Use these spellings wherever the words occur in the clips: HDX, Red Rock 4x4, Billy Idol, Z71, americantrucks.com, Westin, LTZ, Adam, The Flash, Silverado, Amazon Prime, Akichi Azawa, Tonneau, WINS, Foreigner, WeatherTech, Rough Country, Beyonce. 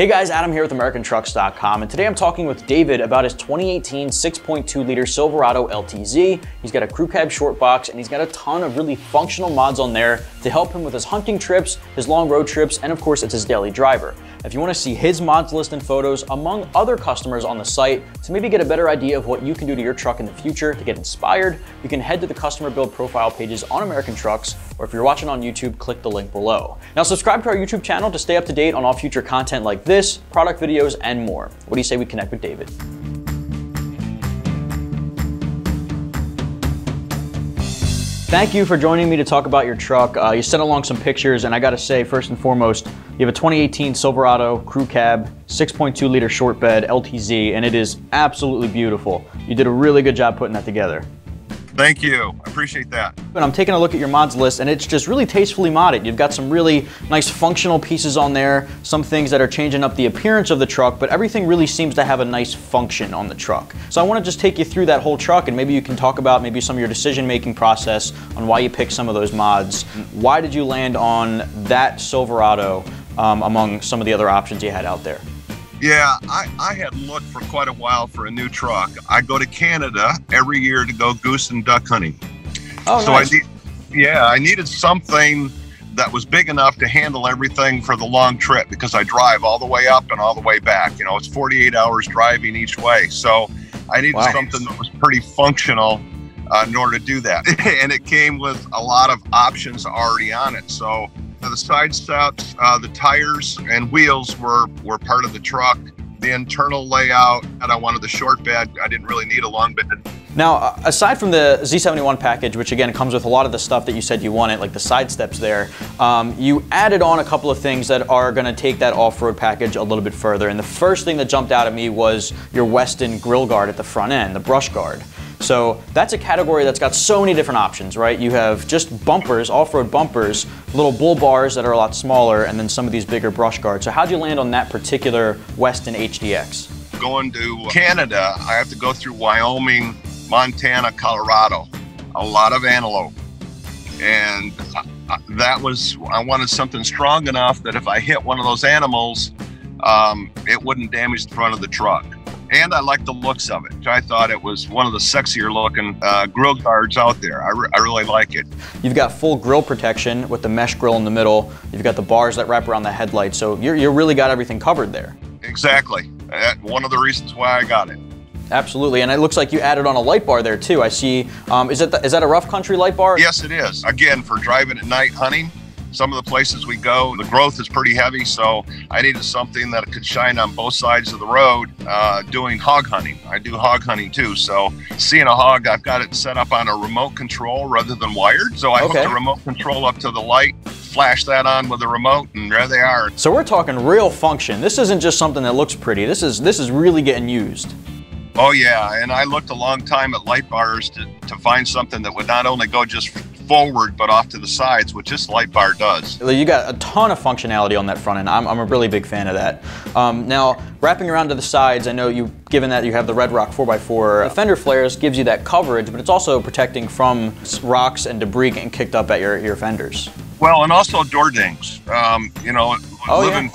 Hey guys, Adam here with americantrucks.com, and today I'm talking with David about his 2018 6.2 liter Silverado LTZ. He's got a crew cab short box and he's got a ton of really functional mods on there to help him with his hunting trips, his long road trips, and of course it's his daily driver. If you want to see his mods list and photos among other customers on the site to maybe get a better idea of what you can do to your truck in the future to get inspired, you can head to the customer build profile pages on American Trucks, or if you're watching on YouTube, click the link below. Now subscribe to our YouTube channel to stay up to date on all future content like this, product videos, and more. What do you say we connect with David? Thank you for joining me to talk about your truck. You sent along some pictures, and I gotta say, first and foremost, you have a 2018 Silverado crew cab, 6.2 liter short bed LTZ, and it is absolutely beautiful. You did a really good job putting that together. Thank you, I appreciate that. And I'm taking a look at your mods list, and it's just really tastefully modded. You've got some really nice functional pieces on there, some things that are changing up the appearance of the truck, but everything really seems to have a nice function on the truck. So I wanna just take you through that whole truck, and maybe you can talk about maybe some of your decision-making process on why you picked some of those mods. Why did you land on that Silverado among some of the other options you had out there? Yeah, I had looked for quite a while for a new truck. I go to Canada every year to go goose and duck hunting. Oh, so nice. I needed something that was big enough to handle everything for the long trip, because I drive all the way up and all the way back. You know, it's 48 hours driving each way. So I needed something that was pretty functional in order to do that. And it came with a lot of options already on it. So the side steps, the tires and wheels were part of the truck. The internal layout, and I wanted the short bed. I didn't really need a long bed. Now, aside from the Z71 package, which again comes with a lot of the stuff that you said you wanted, like the side steps there, you added on a couple of things that are gonna take that off-road package a little bit further. And the first thing that jumped out at me was your Westin grill guard at the front end, the brush guard. So that's a category that's got so many different options, right? You have just bumpers, off-road bumpers, little bull bars that are a lot smaller, and then some of these bigger brush guards. So how'd you land on that particular Westin HDX? Going to Canada, I have to go through Wyoming, Montana, Colorado, a lot of antelope. And I wanted something strong enough that if I hit one of those animals, it wouldn't damage the front of the truck. And I liked the looks of it. I thought it was one of the sexier looking grill guards out there. I really like it. You've got full grill protection with the mesh grill in the middle. You've got the bars that wrap around the headlight. So you really got everything covered there. Exactly. That's one of the reasons why I got it. Absolutely, and it looks like you added on a light bar there too. I see, is that a Rough Country light bar? Yes, it is. Again, for driving at night hunting, some of the places we go, the growth is pretty heavy, so I needed something that could shine on both sides of the road doing hog hunting. I do hog hunting too, so seeing a hog, I've got it set up on a remote control rather than wired, so I hook the remote control up to the light, flash that on with the remote, and there they are. So we're talking real function. This isn't just something that looks pretty. This is really getting used. Oh yeah, and I looked a long time at light bars to find something that would not only go just forward but off to the sides, which this light bar does. You got a ton of functionality on that front end. I'm a really big fan of that. Now, wrapping around to the sides, I know you, given that you have the Red Rock 4x4, the fender flares gives you that coverage, but it's also protecting from rocks and debris getting kicked up at your fenders. Well, and also door dings. You know, living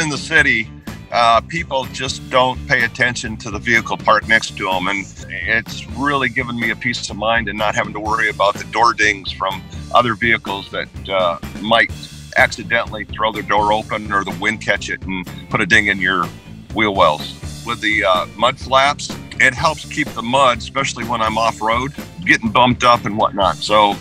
in the city, people just don't pay attention to the vehicle parked next to them, and it's really given me a peace of mind and not having to worry about the door dings from other vehicles that might accidentally throw their door open or the wind catch it and put a ding in your wheel wells. With the mud flaps, it helps keep the mud, especially when I'm off-road, getting bumped up and whatnot. So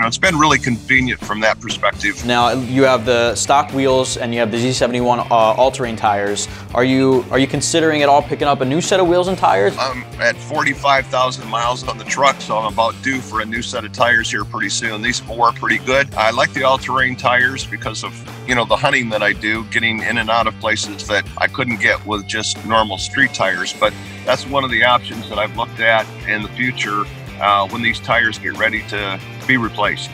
it's been really convenient from that perspective. Now you have the stock wheels and you have the Z71 all-terrain tires. Are you considering at all picking up a new set of wheels and tires? I'm at 45,000 miles on the truck, so I'm about due for a new set of tires here pretty soon. These four are pretty good. I like the all-terrain tires because of, you know, the hunting that I do, getting in and out of places that I couldn't get with just normal street tires. But that's one of the options that I've looked at in the future when these tires get ready to be replaced.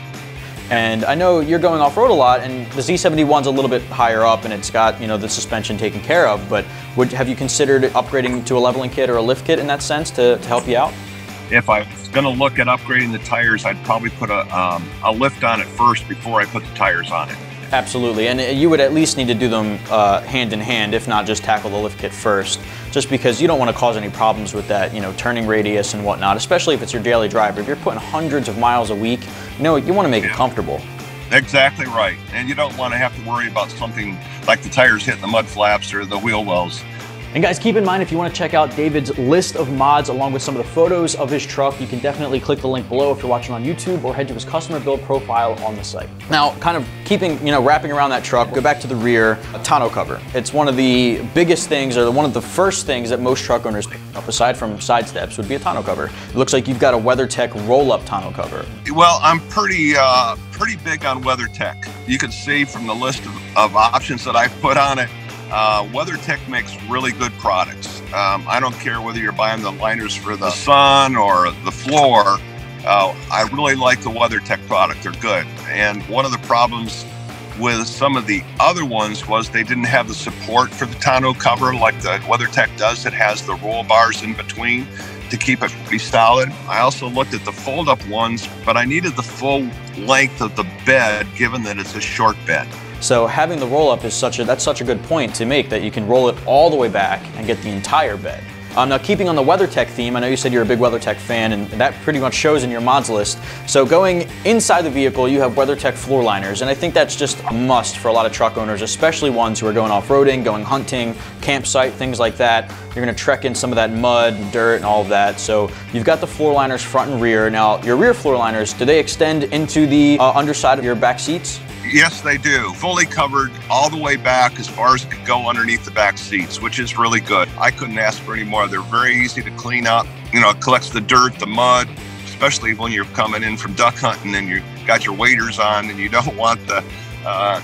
And I know you're going off-road a lot, and the Z71's a little bit higher up and it's got, you know, the suspension taken care of, but have you considered upgrading to a leveling kit or a lift kit in that sense to help you out? If I was gonna look at upgrading the tires, I'd probably put a lift on it first before I put the tires on it. Absolutely, and you would at least need to do them hand in hand, if not just tackle the lift kit first, just because you don't want to cause any problems with that, you know, turning radius and whatnot, especially if it's your daily driver. If you're putting hundreds of miles a week, you know, you want to make it comfortable. Exactly right, and you don't want to have to worry about something like the tires hitting the mud flaps or the wheel wells. And guys, keep in mind, if you want to check out David's list of mods along with some of the photos of his truck, you can definitely click the link below if you're watching on YouTube, or head to his customer build profile on the site. Now, kind of keeping, you know, wrapping around that truck, go back to the rear, a tonneau cover. It's one of the biggest things, or one of the first things that most truck owners pick up, aside from side steps, would be a tonneau cover. It looks like you've got a WeatherTech roll-up tonneau cover. Well, I'm pretty big on WeatherTech. You can see from the list of options that I've put on it, WeatherTech makes really good products. I don't care whether you're buying the liners for the sun or the floor. I really like the WeatherTech product. They're good. And one of the problems with some of the other ones was they didn't have the support for the tonneau cover like the WeatherTech does. It has the roll bars in between to keep it pretty solid. I also looked at the fold-up ones, but I needed the full length of the bed given that it's a short bed. So having the roll up is that's such a good point to make, that you can roll it all the way back and get the entire bed. Now, keeping on the WeatherTech theme, I know you said you're a big WeatherTech fan, and that pretty much shows in your mods list. So going inside the vehicle, you have WeatherTech floor liners, and I think that's just a must for a lot of truck owners, especially ones who are going off-roading, going hunting, campsite, things like that. You're gonna trek in some of that mud and dirt and all of that. So you've got the floor liners front and rear. Now, your rear floor liners, do they extend into the underside of your back seats? Yes, they do. Fully covered all the way back as far as it could go underneath the back seats, which is really good. I couldn't ask for any more. They're very easy to clean up. You know, it collects the dirt, the mud, especially when you're coming in from duck hunting and you've got your waders on and you don't want the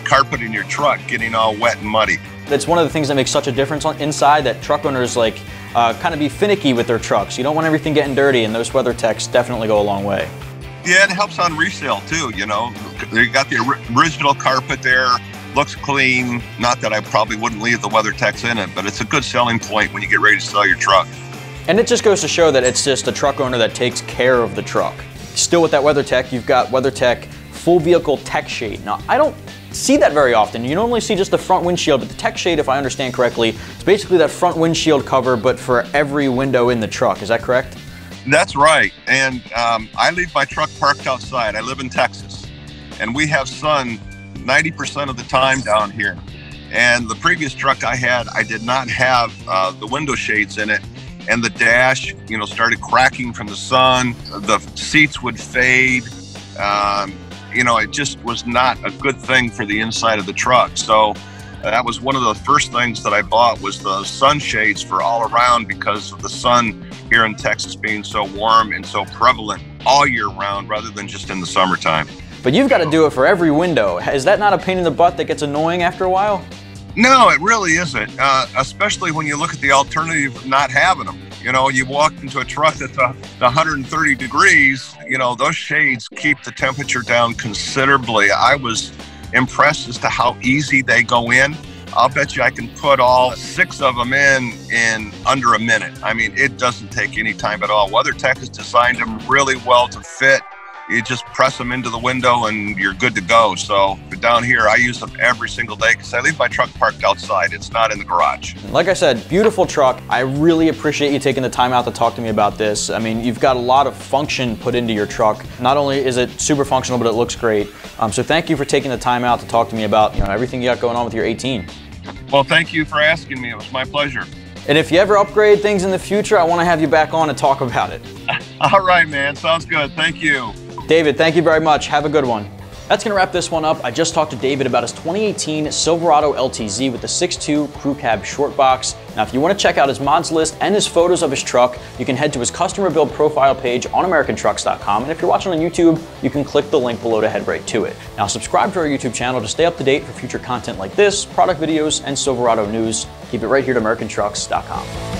carpet in your truck getting all wet and muddy. That's one of the things that makes such a difference inside, that truck owners like kind of be finicky with their trucks. You don't want everything getting dirty, and those WeatherTechs definitely go a long way. Yeah, it helps on resale too, you know. You got the original carpet there, looks clean. Not that I probably wouldn't leave the WeatherTechs in it, but it's a good selling point when you get ready to sell your truck. And it just goes to show that it's just a truck owner that takes care of the truck. Still with that WeatherTech, you've got WeatherTech full vehicle tech shade. Now, I don't see that very often. You normally see just the front windshield, but the tech shade, if I understand correctly, is basically that front windshield cover, but for every window in the truck. Is that correct? That's right, and I leave my truck parked outside. I live in Texas, and we have sun 90% of the time down here. And the previous truck I had, I did not have the window shades in it, and the dash, you know, started cracking from the sun. The seats would fade. You know, it just was not a good thing for the inside of the truck. So that was one of the first things that I bought, was the sun shades for all around, because of the sun here in Texas being so warm and so prevalent all year round rather than just in the summertime. But you've got to do it for every window. Is that not a pain in the butt that gets annoying after a while? No, it really isn't, especially when you look at the alternative of not having them. You know, you walk into a truck that's 130 degrees, you know, those shades keep the temperature down considerably. I was impressed as to how easy they go in. I'll bet you I can put all 6 of them in under a minute. I mean, it doesn't take any time at all. WeatherTech has designed them really well to fit. You just press them into the window and you're good to go. So down here, I use them every single day because I leave my truck parked outside. It's not in the garage. Like I said, beautiful truck. I really appreciate you taking the time out to talk to me about this. I mean, you've got a lot of function put into your truck. Not only is it super functional, but it looks great. So thank you for taking the time out to talk to me about, you know, everything you got going on with your 18. Well, thank you for asking me. It was my pleasure. And if you ever upgrade things in the future, I want to have you back on and talk about it. All right, man. Sounds good. Thank you. David, thank you very much. Have a good one. That's going to wrap this one up. I just talked to David about his 2018 Silverado LTZ with the 6.2 Crew Cab Short Box. Now, if you want to check out his mods list and his photos of his truck, you can head to his customer build profile page on americantrucks.com. And if you're watching on YouTube, you can click the link below to head right to it. Now, subscribe to our YouTube channel to stay up to date for future content like this, product videos, and Silverado news. Keep it right here to americantrucks.com.